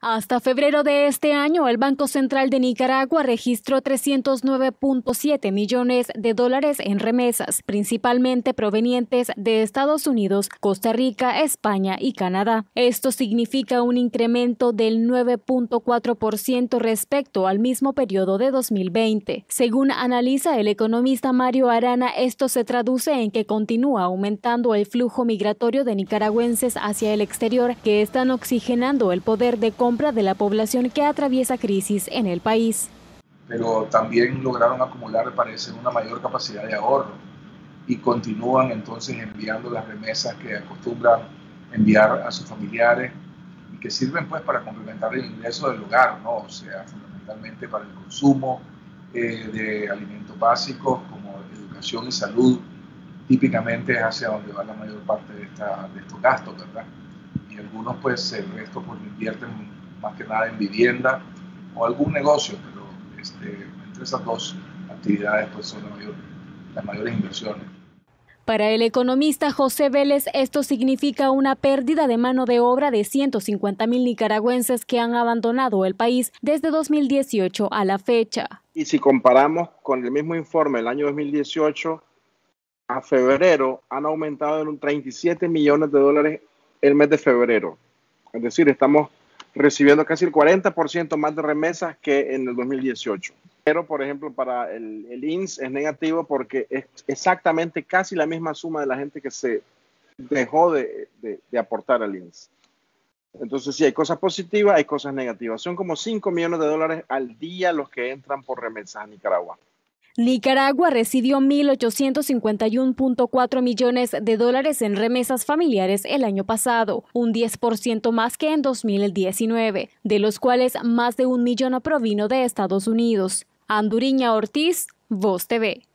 Hasta febrero de este año, el Banco Central de Nicaragua registró $309.7 millones en remesas, principalmente provenientes de Estados Unidos, Costa Rica, España y Canadá. Esto significa un incremento del 9.4% respecto al mismo periodo de 2020. Según analiza el economista Mario Arana, esto se traduce en que continúa aumentando el flujo migratorio de nicaragüenses hacia el exterior, que están oxigenando el poder de compra de la población que atraviesa crisis en el país. Pero también lograron acumular, parece, una mayor capacidad de ahorro y continúan entonces enviando las remesas que acostumbran enviar a sus familiares y que sirven pues para complementar el ingreso del hogar, ¿no? O sea, fundamentalmente para el consumo de alimentos básicos como educación y salud. Típicamente es hacia donde va la mayor parte de estos gastos, ¿verdad? Y algunos, pues, el resto pues, invierten más que nada en vivienda o algún negocio, pero entre esas dos actividades pues, son las mayores inversiones. Para el economista José Vélez, esto significa una pérdida de mano de obra de 150.000 nicaragüenses que han abandonado el país desde 2018 a la fecha. Y si comparamos con el mismo informe del año 2018, a febrero han aumentado en un $37 millones el mes de febrero. Es decir, estamos recibiendo casi el 40% más de remesas que en el 2018. Pero, por ejemplo, para el INS es negativo porque es exactamente casi la misma suma de la gente que se dejó de aportar al INS. Entonces, sí, hay cosas positivas, hay cosas negativas. Son como $5 millones al día los que entran por remesas a Nicaragua. Nicaragua recibió $1.851.4 millones en remesas familiares el año pasado, un 10% más que en 2019, de los cuales más de 1 millón provino de Estados Unidos. Anduriña Ortiz, Vos TV.